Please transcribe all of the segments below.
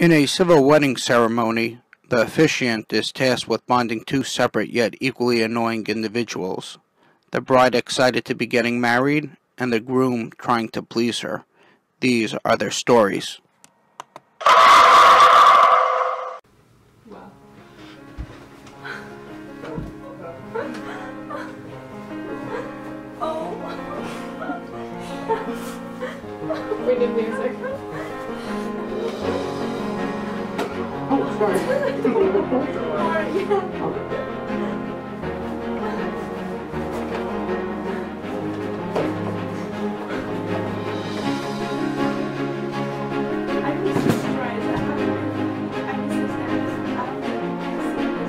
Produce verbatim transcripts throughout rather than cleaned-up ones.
In a civil wedding ceremony, the officiant is tasked with bonding two separate yet equally annoying individuals, the bride excited to be getting married and the groom trying to please her. These are their stories. We need music. Oh, sorry.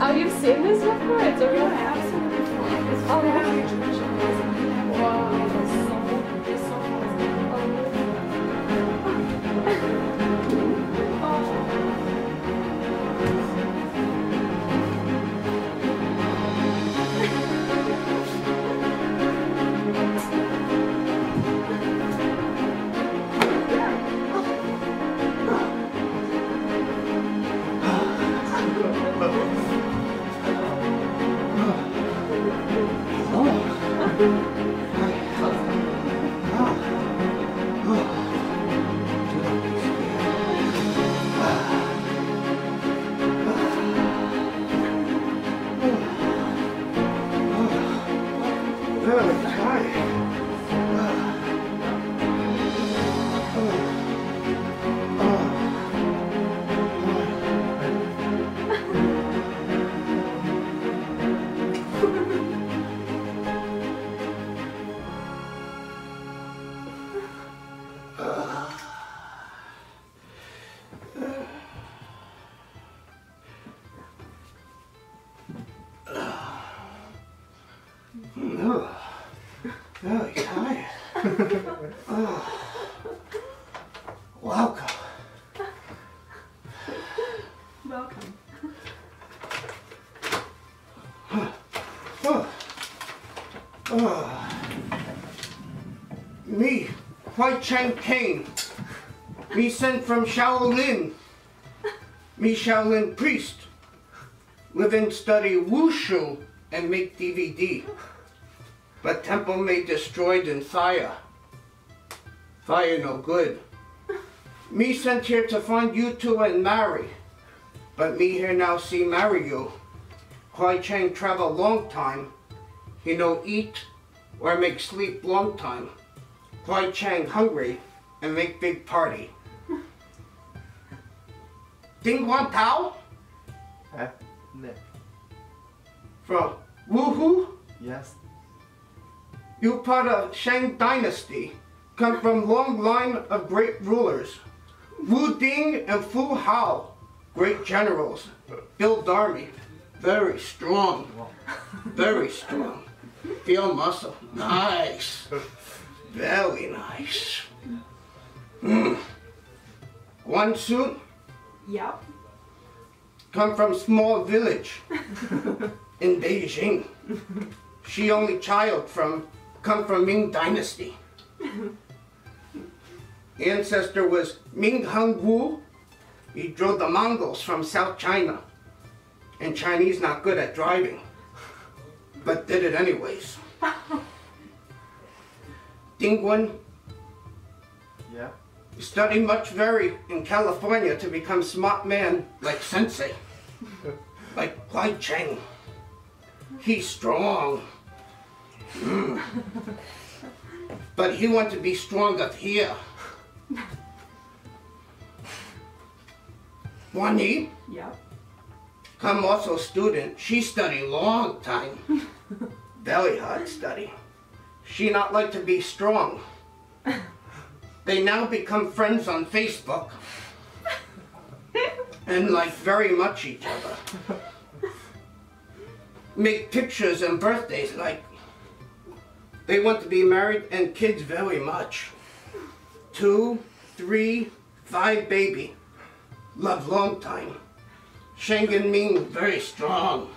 Oh, you've seen this before? It's a real absolute. Oh, yeah. Wow. Kwai Chang Caine, me sent from Shaolin, me Shaolin priest, live and study wushu and make D V D, but temple made destroyed in fire, fire no good. Me sent here to find you two and marry, but me here now see marry you. Kwai Chang travel long time, he no eat or make sleep long time. Kwai Chang hungry and make big party. Dingwen Tao? Huh? No. From Wuhu? Yes. You part of Shang Dynasty, come from long line of great rulers. Wu Ding and Fu Hao, great generals, build army, very strong, very strong. Feel muscle, nice. Very nice. Mm. Guan Su? Yep. Come from small village in Beijing. She only child from, come from Ming Dynasty. Ancestor was Ming Hung Wu. He drove the Mongols from South China. And Chinese not good at driving, but did it anyways. Dingwen? Yeah. You study much very in California to become smart man like Sensei, like Kwai Chang. He's strong. Mm. But he want to be strong up here. Juanita? Yeah. Come also student. She study long time. Very hard study. She not like to be strong. They now become friends on Facebook and like very much each other. Make pictures and birthdays like. They want to be married and kids very much. Two, three, five baby. Love long time. Shenzhen Ming very strong.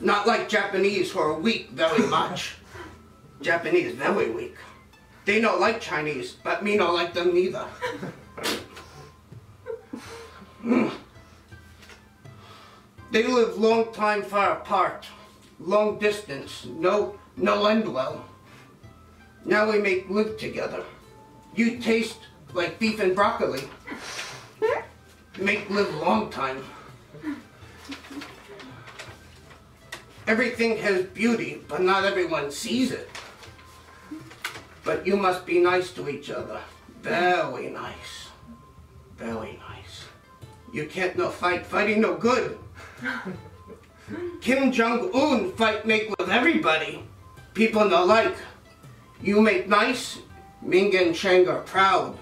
Not like Japanese for a week very much. Japanese very weak. They don't like Chinese, but me don't like them neither. They live long time far apart, long distance, no, no end well. Now we make live together. You taste like beef and broccoli. Make live long time. Everything has beauty, but not everyone sees it. But you must be nice to each other. Very nice. Very nice. You can't no fight. Fighting no good. Kim Jong-un fight make with everybody. People no like. You make nice, Ming and Shang are proud.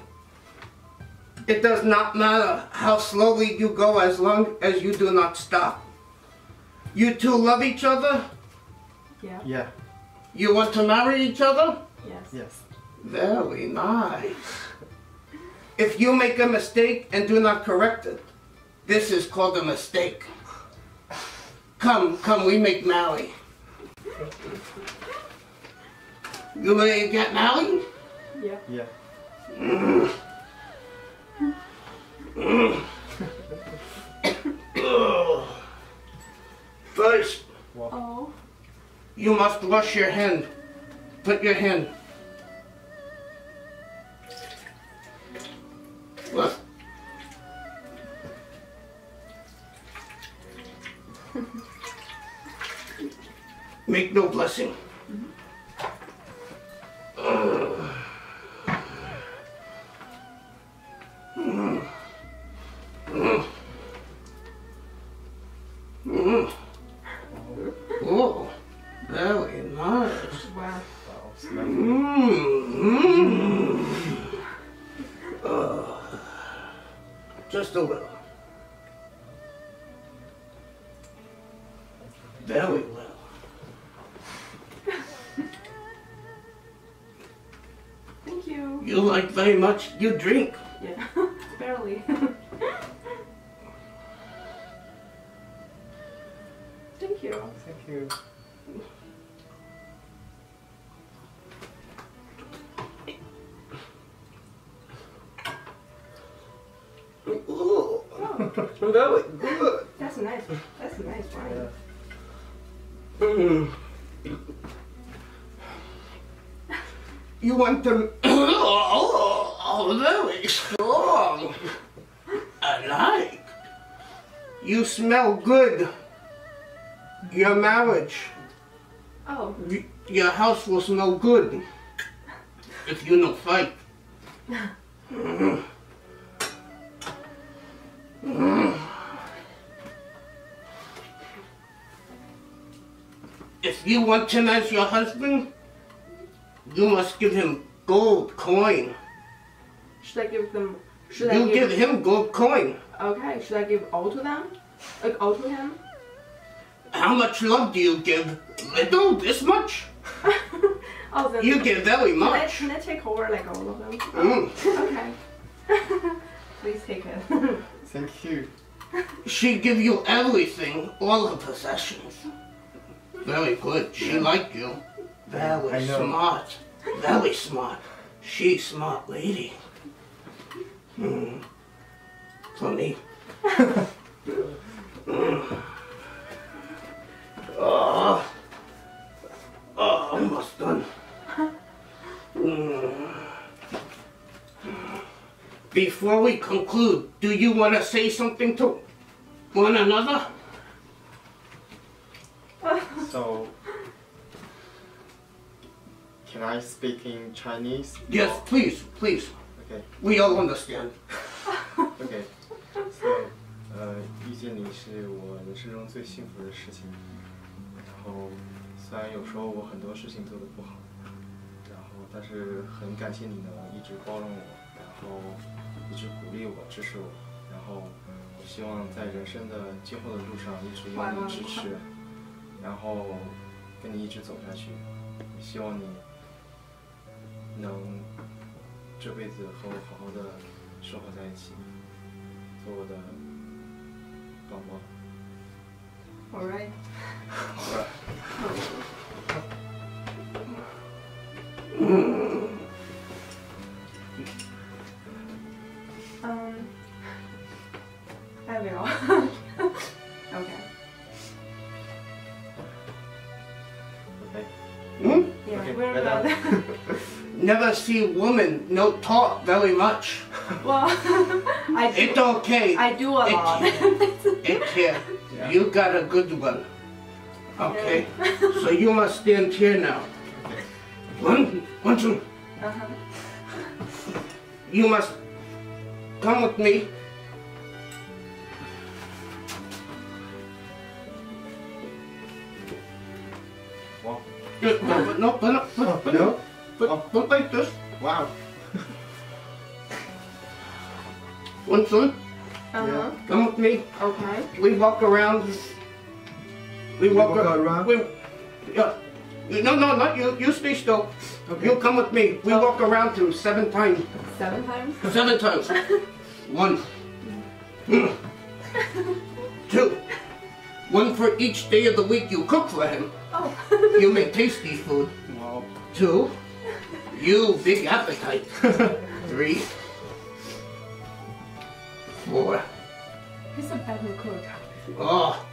It does not matter how slowly you go as long as you do not stop. You two love each other? Yeah. Yeah. You want to marry each other? Yes. Yes. Very nice. If you make a mistake and do not correct it, this is called a mistake. Come, come, we make marry. You may get married? Yeah. Yeah. Mm. Mm. Oh. First, oh. You must wash your hand. Put your hand. What? Make no blessing. Very well. Thank you. You like very much. You drink. Yeah, barely. Thank you. Oh, thank you. Oh. Very good. That's a nice. That's a nice wine. Yeah. You want them very strong. I like. You smell good. Your marriage. Oh. Your house will smell good. If you don't fight. Mm. Mm. If you want him as your husband, you must give him gold coin. Should I give them? Should you I give, give him gold coin? Okay. Should I give all to them? Like all to him? How much love do you give? Little? This much? Oh, then you give very much. Can I, can I take over like all of them? Mm. Okay. Please take it. Thank you. She give you everything, all her possessions. Very good. She liked you. Very smart. Very smart. She's smart lady. Mm. For me. Mm. Oh. Oh, almost done. Mm. Before we conclude, do you want to say something to one another? So, can I speak in Chinese? Yes, or? Please, please. Okay. We all understand. Okay. So, uh, 遇见你是我人生中最幸福的事情。然后，虽然有时候我很多事情做得不好，然后但是很感谢你呢，一直包容我，然后一直鼓励我、支持我。然后，我希望在人生的今后的路上一直有你支持。然后跟你一直走下去，也希望你能这辈子和我好好的生活在一起，做我的宝宝。All right. All right. Um, I will. Okay. never see women not talk very much. Well, I do. It's okay. I do a it lot. It's here. Yeah. You got a good one. Okay. Yeah. So you must stand here now. One, one, two. Uh-huh. You must come with me. Wow. Just, no, no, put up, put up, put up. Put, oh. Put like this. Wow. One son. Uh-huh. Come with me. Okay. We walk around. We walk, walk around. around. We, yeah. No, no, not you. You stay still. Okay. You come with me. We oh. walk around to seven times. Seven times? Seven times. One. Two. One for each day of the week you cook for him. Oh. You make tasty food. Wow. Two. You big appetite. Three. Four. He's a better cook. Oh.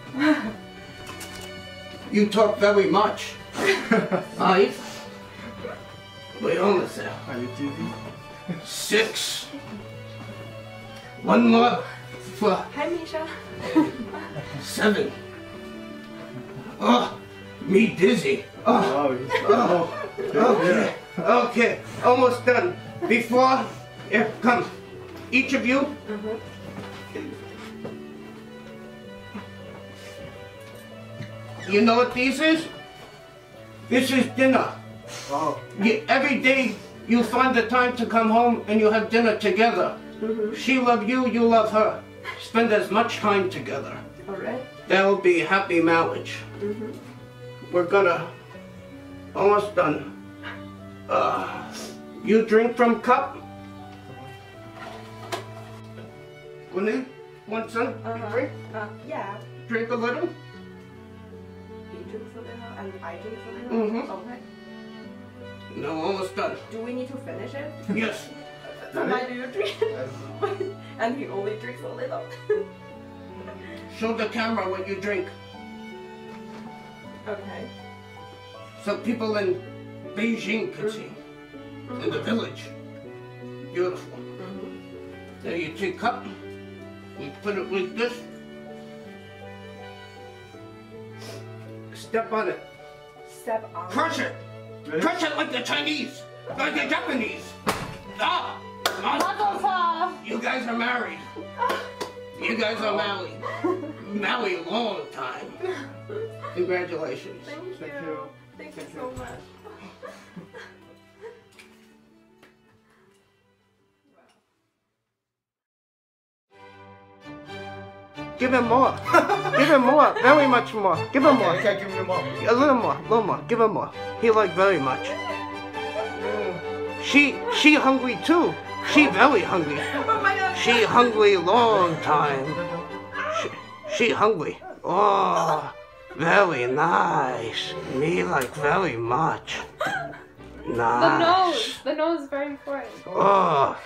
You talk very much. Five. Wait almost there. Are you T V? Six. One more. Four. Hi, Misha. Seven. Oh, me dizzy. Oh. Oh. Okay. Okay, almost done. Before, yeah, come. Each of you. Mm-hmm. You know what this is? This is dinner. Oh. You, every day you find the time to come home and you have dinner together. Mm-hmm. She loves you, you love her. Spend as much time together. All right. That will be a happy marriage. Mm-hmm. We're gonna, almost done. Uh, you drink from cup? Juanita, want some? Uh-huh. Drink? Uh, yeah. Drink a little? You drink a little and I drink a little? Mm-hmm. Okay. No, almost done. Do we need to finish it? Yes. So why do you drink it? And he only drinks a little. Show the camera what you drink. Okay. So people in Beijing could see, mm-hmm. in the village. Beautiful. Mm-hmm. Now you take cup, we put it like this. Step on it. Step on Crush it. it. Crush it like the Chinese, like the Japanese. Ah! Not, you guys are married. You guys are married. Married a long time. Congratulations. Thank you. Thank you, Thank you so much. Give him more. Give him more. Very much more. Give him more. Okay, give him more. A little more. A little more. Give him more. He liked very much. She she hungry too. She very hungry. She hungry long time. She, she hungry. Oh, very nice. Me like very much. Nice. The nose. The nose is very important. Oh,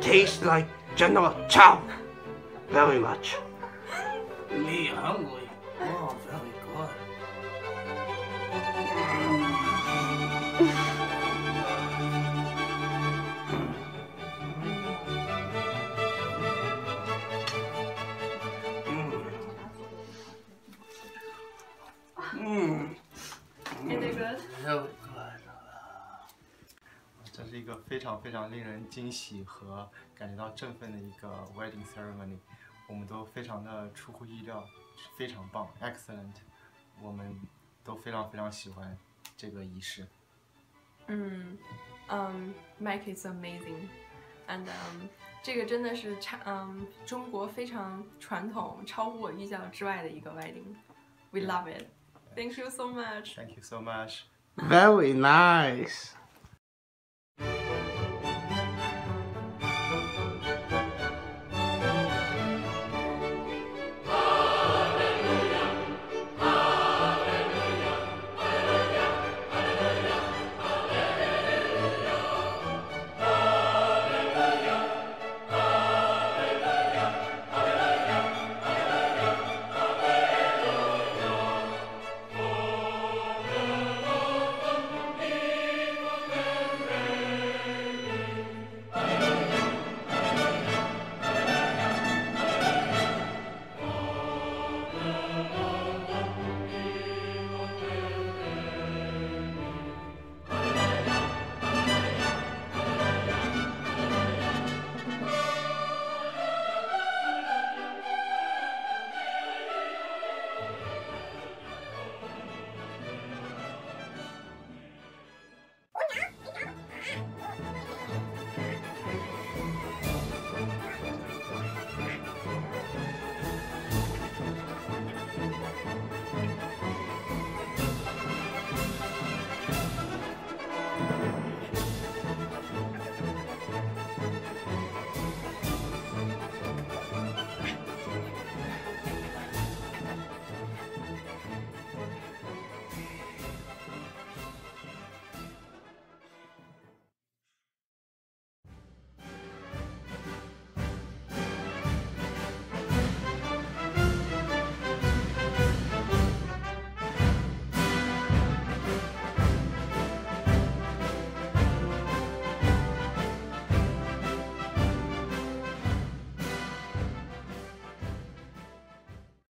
tastes like General Tao. Very much. Me hungry. Oh, very good. Mm. Mm. Is it good? Very good. 这是一个非常非常令人惊喜和感觉到振奋的一个 wedding ceremony， 我们都非常的出乎意料，非常棒 ，excellent， 我们都非常非常喜欢这个仪式。嗯，嗯 ，Mike is amazing，and、um, 这个真的是嗯、um, 中国非常传统，超乎我预料之外的一个 wedding。We love it. Thank you so much. Thank you so much. Very nice.